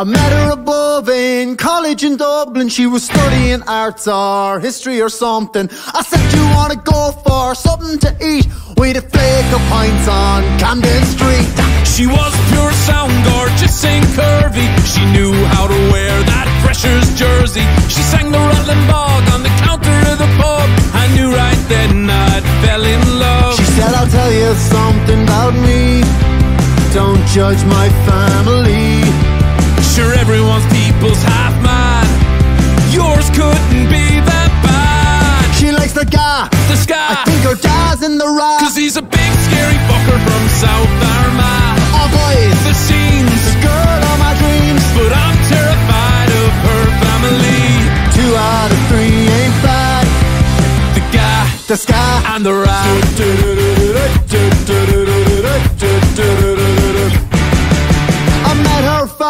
I met her above in college in Dublin. She was studying arts or history or something. I said, do you want to go for something to eat? With a flake of pints on Camden Street. She was pure sound, gorgeous and curvy. She knew how to wear that fresher's jersey. She sang the Rutland Bog on the counter of the pub. I knew right then I fell in love. She said, I'll tell you something about me. Don't judge my family. Sure, everyone's people's half mad. Yours couldn't be that bad. She likes the Gaa, the Ska. I think her dad's in the Ra, 'cause he's a big scary fucker from South Armagh. I've played the scenes, this girl of my dreams, but I'm terrified of her family. 2 out of 3 ain't bad. The Gaa, the Ska, and the Ra.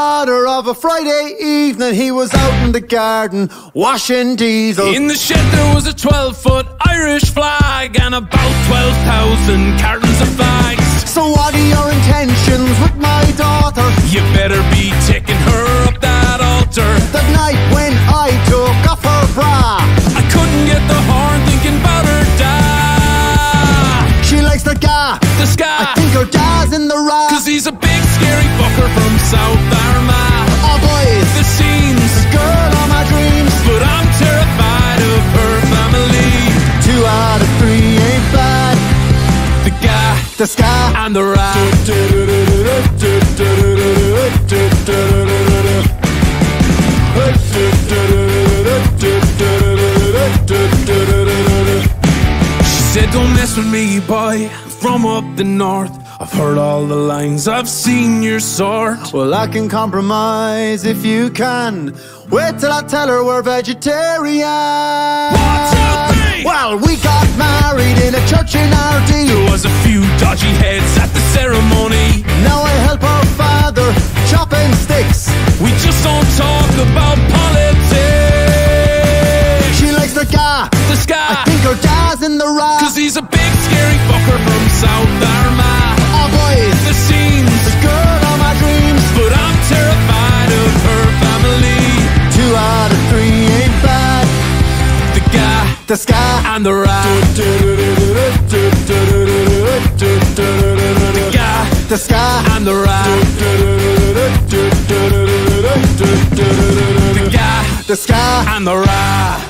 Father of a Friday evening, he was out in the garden washing diesel. In the shed there was a 12-foot Irish flag and about 12,000 cartons of flags. So what are your intentions with my daughter? You better be taking her up that altar. That night when I took off her bra, I couldn't get the horn thinking about her dad. She likes the Gaa, the Ska. I think her dad's in the Ra, 'cause he's a big scary fucker from South Armagh. I've played the scenes, this girl of my dreams, but I'm terrified of her family. 2 out of 3 ain't bad. The Gaa, the Ska, and the Ra. She said, don't mess with me, boy. I'm from up the north. I've heard all the lines, I've seen your sort. Well, I can compromise if you can. Wait till I tell her we're vegetarian. 1, 2, 3. Well, we got married in a church in Ardee. There was a few dodgy heads at the ceremony. Now I help our father chopping sticks. We just don't talk about politics. She likes the Gaa, the Ska. I think her dad's in the Ra, 'cause he's a big scary fucker from South Armagh. The scenes, this girl of my dreams, but I'm terrified of her family. 2 out of 3 ain't bad. The Gaa, the Ska, and the Ra. The Gaa, the Ska, and the Ra. The Gaa, the Ska, and the Ra.